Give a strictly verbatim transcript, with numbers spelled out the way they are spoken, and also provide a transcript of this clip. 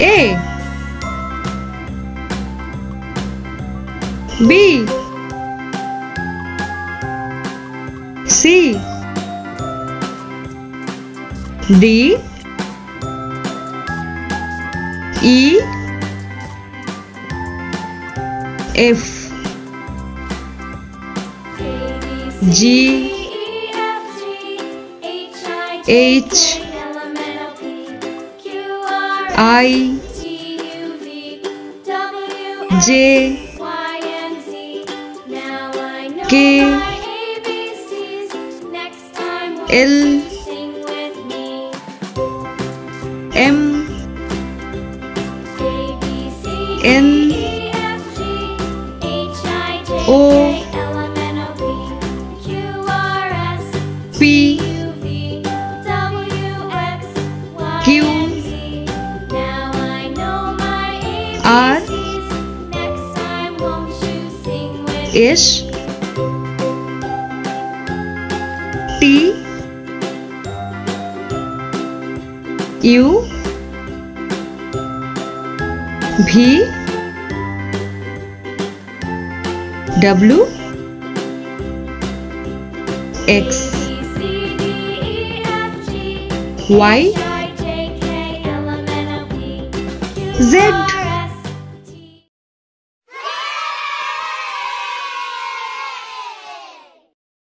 A, B, C, D, E, F, G, H, I, J, K, L, M, N, O, P, Q, R, S, T, U, V, W, X, Y, Z.